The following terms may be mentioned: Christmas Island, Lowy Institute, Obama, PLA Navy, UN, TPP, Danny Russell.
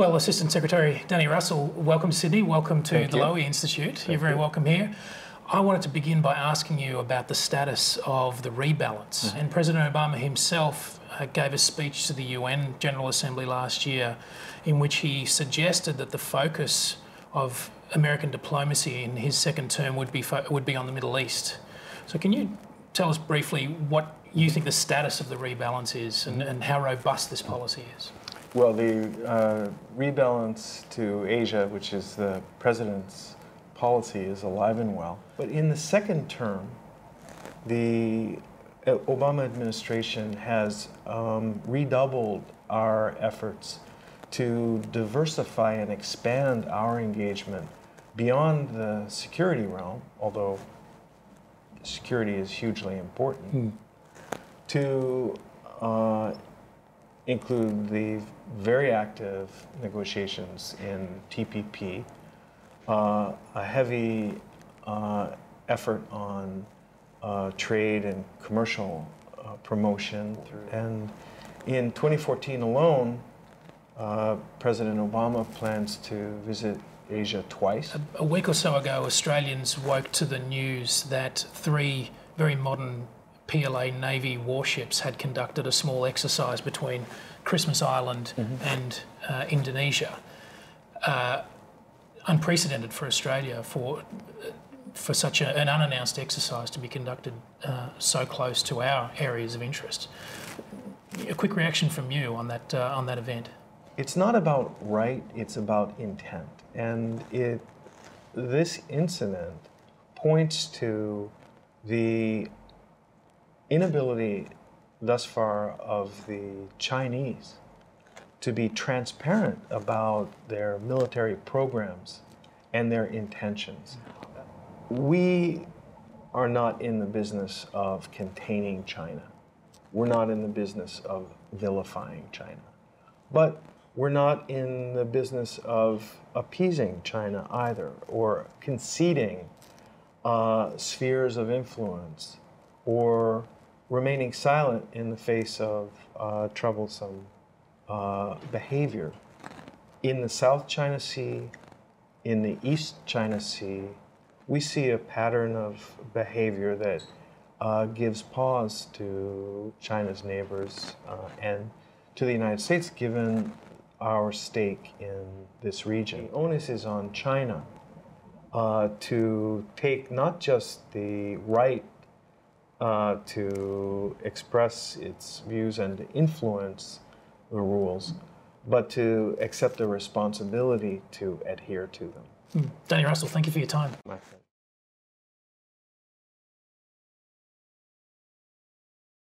Well, Assistant Secretary Danny Russell, welcome to Sydney, welcome to the Lowy Institute. You're very welcome here. I wanted to begin by asking you about the status of the rebalance. Mm-hmm. And President Obama himself gave a speech to the UN General Assembly last year in which he suggested that the focus of American diplomacy in his second term would be on the Middle East. So can you tell us briefly what you think the status of the rebalance is and how robust this policy is? Well, the rebalance to Asia, which is the president's policy, is alive and well. But in the second term, the Obama administration has redoubled our efforts to diversify and expand our engagement beyond the security realm, although security is hugely important, to include the very active negotiations in TPP, a heavy effort on trade and commercial promotion. And in 2014 alone, President Obama plans to visit Asia twice. A week or so ago, Australians woke to the news that three very modern PLA Navy warships had conducted a small exercise between Christmas Island and Indonesia. Unprecedented for Australia for such an unannounced exercise to be conducted so close to our areas of interest. A quick reaction from you on that event. It's not about right, it's about intent. And this incident points to the inability thus far of the Chinese to be transparent about their military programs and their intentions. We are not in the business of containing China. We're not in the business of vilifying China. But we're not in the business of appeasing China either, or conceding spheres of influence, or remaining silent in the face of troublesome behavior in the South China Sea, in the East China Sea. We see a pattern of behavior that gives pause to China's neighbors and to the United States, given our stake in this region. The onus is on China to take not just the right to express its views and to influence the rules, but to accept the responsibility to adhere to them. Danny Russell, thank you for your time. My friend.